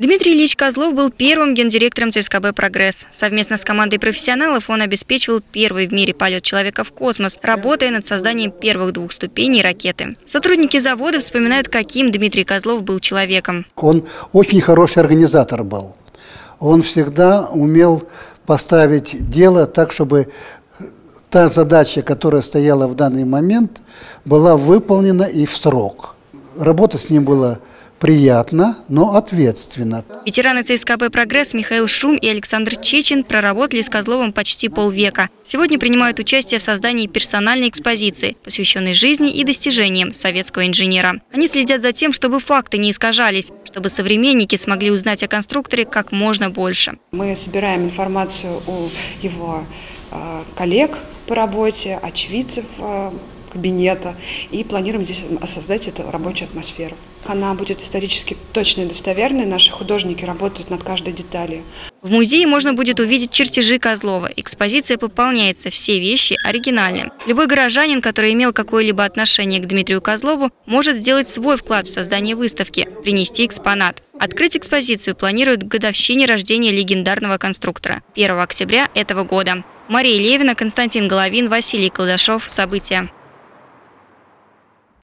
Дмитрий Ильич Козлов был первым гендиректором ЦСКБ «Прогресс». Совместно с командой профессионалов он обеспечивал первый в мире полет человека в космос, работая над созданием первых двух ступеней ракеты. Сотрудники завода вспоминают, каким Дмитрий Козлов был человеком. Он очень хороший организатор был. Он всегда умел поставить дело так, чтобы та задача, которая стояла в данный момент, была выполнена и в срок. Работа с ним была приятно, но ответственно. Ветераны ЦСКБ «Прогресс» Михаил Шум и Александр Чечин проработали с Козловым почти полвека. Сегодня принимают участие в создании персональной экспозиции, посвященной жизни и достижениям советского инженера. Они следят за тем, чтобы факты не искажались, чтобы современники смогли узнать о конструкторе как можно больше. Мы собираем информацию у его коллег по работе, очевидцев кабинета, и планируем здесь создать эту рабочую атмосферу. Она будет исторически точной и достоверной, наши художники работают над каждой деталью. В музее можно будет увидеть чертежи Козлова. Экспозиция пополняется, все вещи оригинальны. Любой горожанин, который имел какое-либо отношение к Дмитрию Козлову, может сделать свой вклад в создание выставки, принести экспонат. Открыть экспозицию планируют к годовщине рождения легендарного конструктора, 1 октября этого года. Мария Левина, Константин Головин, Василий Кладошов. События.